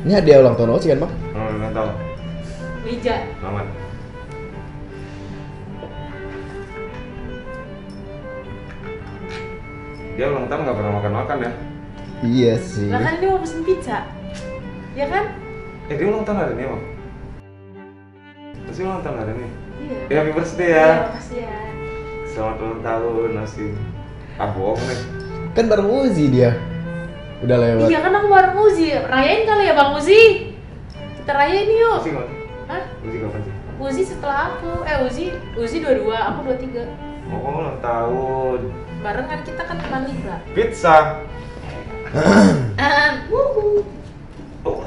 Ini hadiah ulang tahun apa sih kan, Bang? Ulang tahun. Meja. Selamat. Dia ulang tahun nggak pernah makan-makan ya? Iya sih. Lah kan dia mau pesen pizza. Ya kan? Dia ulang tahun hari ini, Bang. Masih ulang tahun hari ini? Iya. Ya, happy birthday ya. Iya, makasih ya. Selamat ulang tahun, Nasi. Ah, bohong nih. Kan bareng Uzi dia. Udah lewat. Iya kan aku bareng Uzi, rayain kali ya Bang Uzi. Kita rayain yuk. Uzi kapan? Hah? Uzi kapan sih? Uzi setelah aku, Uzi 22, aku 23. Oh, ulang tahun. Barengan kita kan teman Libra. Pizza. Wuhu. Oh.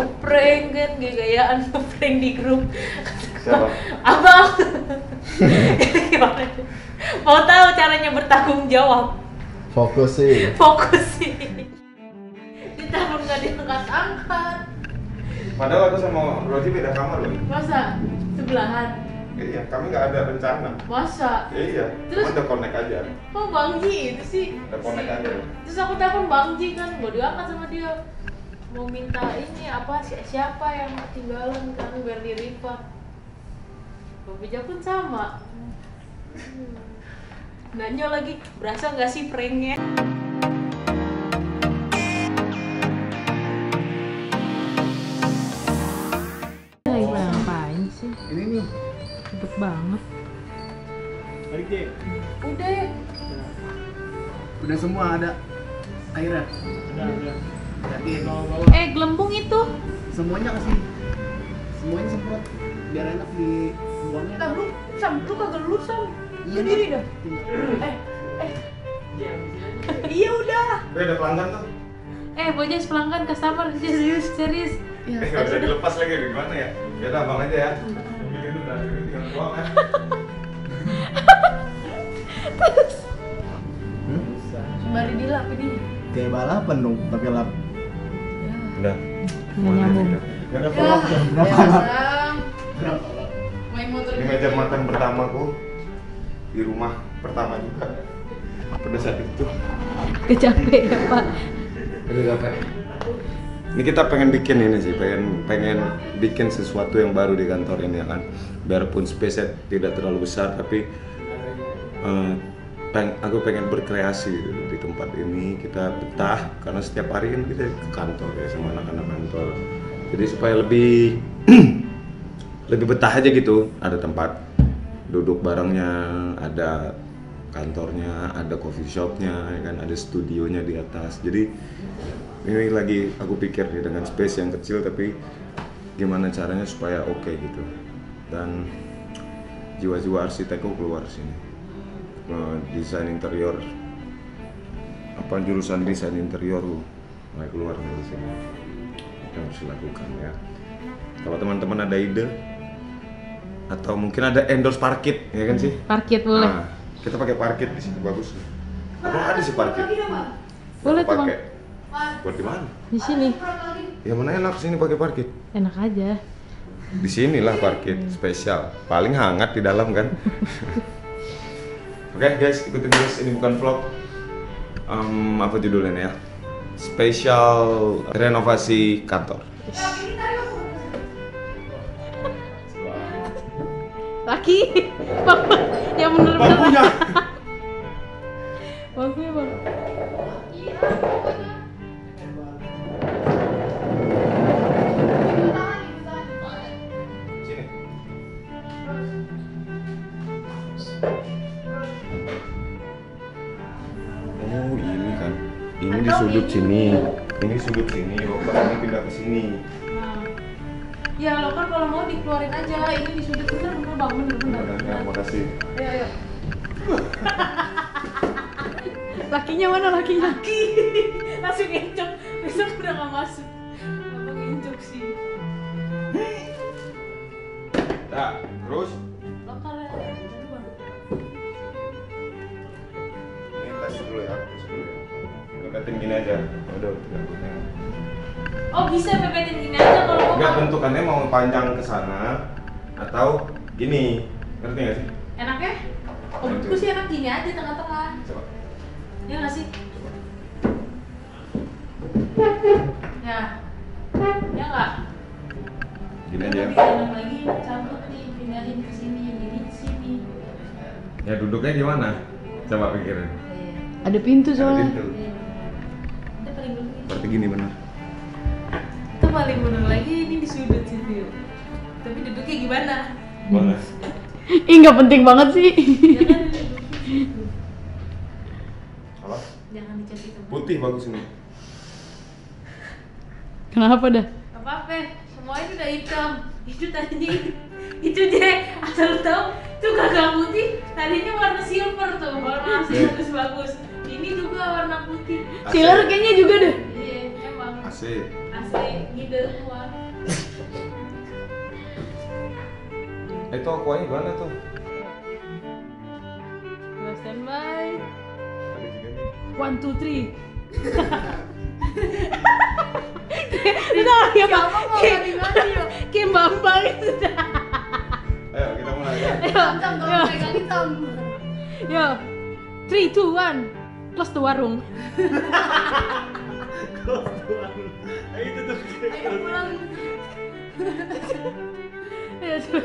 Ngeprank kan, gaya-gayaan ngeprank di grup. Siapa? Abang. Gimana? Mau tahu caranya bertanggung jawab? Fokus sih. Ditelepon nggak diangkat-angkat. Padahal aku sama Roji beda kamar loh. Masa? Sebelahan? Iya, kami nggak ada rencana. Masa? Iya. Terus udah connect aja. Kok Bang Ji itu sih? Udah connect aja. Terus aku telepon Bang Ji kan, nggak diangkat sama dia. Mau minta ini apa? Siapa yang ketinggalan kan biar di refer. Bobija pun sama. Nanya lagi, berasa nggak sih pranknya? Lagi ngapain sih? Ini nih, ribet banget. Balik deh. Udah semua ada airnya. Udah. Gelembung itu? Semuanya kasih. Semuanya semprot. Biar enak di buangnya. Nah, lu kagak lu sam. Iya diri dah. Iya udah. Ada pelanggan tuh. Bojas pelanggan customer serius. Ya, nggak bisa dilepas lagi gimana ya? Ya udah abang aja ya. Pilih dulu dah, tinggal doang ya. Terus. Sembari dilap ini. Kayak balapan dong, pakai lap. Udah. Nggak nyambung. Gak ada pelak. Berapa lap? Ini meja makan pertamaku. Di rumah pertama juga pada saat itu kecapean ya, Pak. Udah capek. Ini kita pengen bikin ini sih, pengen bikin sesuatu yang baru di kantor ini ya kan. Biarpun space-nya tidak terlalu besar tapi aku pengen berkreasi di tempat ini. Kita betah karena setiap hari kan kita ke kantor ya sama anak-anak kantor. Jadi supaya lebih lebih betah aja gitu, ada tempat duduk barengnya, ada kantornya, ada coffee shopnya, ya kan, ada studionya di atas. Jadi ini lagi aku pikir nih dengan space yang kecil tapi gimana caranya supaya oke gitu. Dan jiwa-jiwa arsitekku keluar sini. Desain interior, apa jurusan desain interior lu mulai keluar dari sini. Itu harus dilakukan ya. Kalau teman-teman ada ide atau mungkin ada endorse parkit, ya kan sih? Parkit boleh. Nah, kita pakai parkit di sini bagus. Aku ada sih parkit. Boleh tuh, Bang. Buat di mana? Di sini. Ya mana enak sini pakai parkit? Enak aja. Di sinilah parkit spesial. Paling hangat di dalam kan. Oke, guys, ikutin terus, ini bukan vlog. Apa judulnya ya? Spesial renovasi kantor. Laki, yang bener-bener bangkunya. Bangkunya Bang. Sini. Oh ini kan, ini di sudut sini. Ini sudut sini, loker ini pindah ke sini. Ya loker kalau mau dikeluarin aja, ini di sudut bener Bang, bener. Ya, makasih. Ayo. Lakinya mana lakinya? Laki. Langsung ngincok. Besok udah nggak masuk. Abang ngincok sih. Nah, terus. Loker ya. Ini tas dulu ya. Pepetin gini aja. Udah. Oh bisa pepetin gini aja kalau mau. Enggak, bentukannya mau panjang ke sana atau gini, ngerti nggak sih? Enaknya? Menurutku sih enak gini aja tengah-tengah. Coba. Ya nggak sih? Coba. gini aja ya. Lagi cabut nih, pindahin ke sini, ini sini. Ya duduknya di mana? Coba pikirin. Ada pintu soalnya. Ada pintu. Itu paling dulu. Seperti gini benar. Itu paling benar lagi ini di sudut situ. Tapi duduknya gimana? Bagus. Ih nggak penting banget sih. Apa? Jangan dicat itu. Putih bagus ini. Kenapa dah? Apa-apa. Semuanya udah hitam. Itu tadinya itu deh. Asal lu tahu tuh kagak putih. Tadinya warna silver tuh. Warna asli bagus-bagus. Ini juga warna putih. Silver kayaknya juga deh. Iya, emang. Asli. Asli gitu luar. Itu akuanya gimana tuh? Gua standby. 1, 2, 3. Udah ya Bang. Kayak Bambang itu. Ayo kita mulai. Tentang kalau pegang hitam. Yo. 3 2 1. Close the warung. Close the warung. Ayo itu tuh. Ayo pulang. Ya tuh.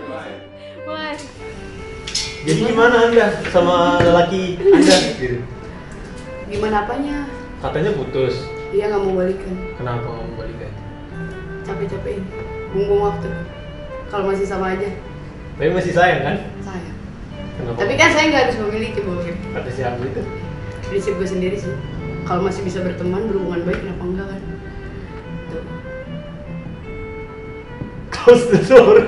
Wah. Jadi gimana Anda sama lelaki Anda? Gimana apanya? Katanya putus. Iya nggak mau balikan. Kenapa nggak mau balikan? Capek-capekin, buang-buang waktu. Kalau masih sama aja. Tapi masih sayang kan? Sayang. Kenapa? Tapi kan saya nggak harus memiliki boleh. Kata siapa itu? Prinsip gue sendiri sih. Kalau masih bisa berteman, berhubungan baik, kenapa enggak kan? Tuh. Close the door.